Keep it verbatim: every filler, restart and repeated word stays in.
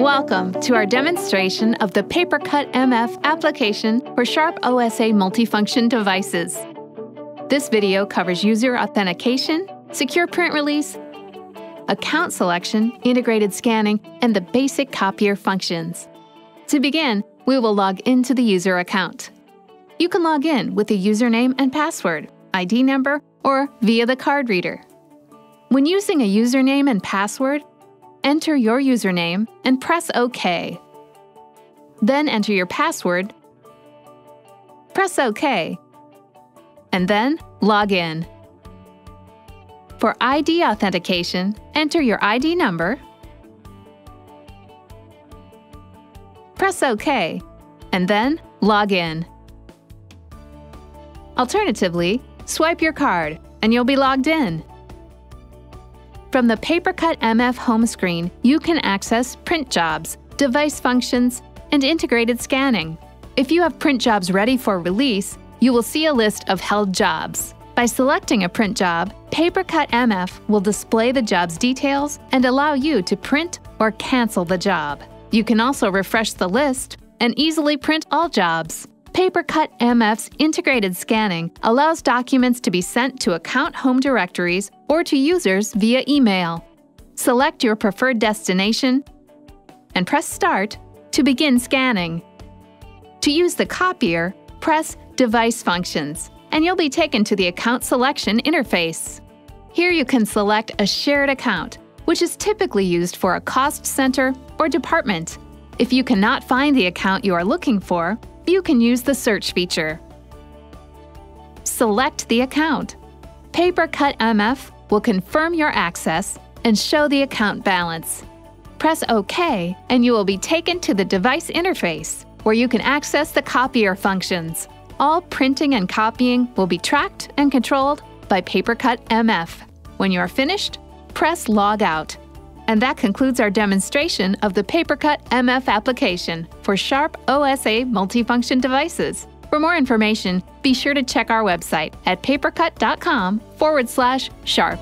Welcome to our demonstration of the PaperCut M F application for Sharp O S A multifunction devices. This video covers user authentication, secure print release, account selection, integrated scanning, and the basic copier functions. To begin, we will log into the user account. You can log in with a username and password, I D number, or via the card reader. When using a username and password, enter your username and press OK. Then enter your password, press OK, and then log in. For I D authentication, enter your I D number, press OK, and then log in. Alternatively, swipe your card and you'll be logged in. From the PaperCut M F home screen, you can access print jobs, device functions, and integrated scanning. If you have print jobs ready for release, you will see a list of held jobs. By selecting a print job, PaperCut M F will display the job's details and allow you to print or cancel the job. You can also refresh the list and easily print all jobs. PaperCut M F's integrated scanning allows documents to be sent to account home directories or to users via email. Select your preferred destination and press Start to begin scanning. To use the copier, press Device Functions, and you'll be taken to the Account Selection interface. Here you can select a shared account, which is typically used for a cost center or department. If you cannot find the account you are looking for, you can use the search feature. Select the account. PaperCut M F will confirm your access and show the account balance. Press OK and you will be taken to the device interface where you can access the copier functions. All printing and copying will be tracked and controlled by PaperCut M F. When you are finished, press Log Out. And that concludes our demonstration of the PaperCut M F application for Sharp O S A multifunction devices. For more information, be sure to check our website at papercut dot com forward slash sharp.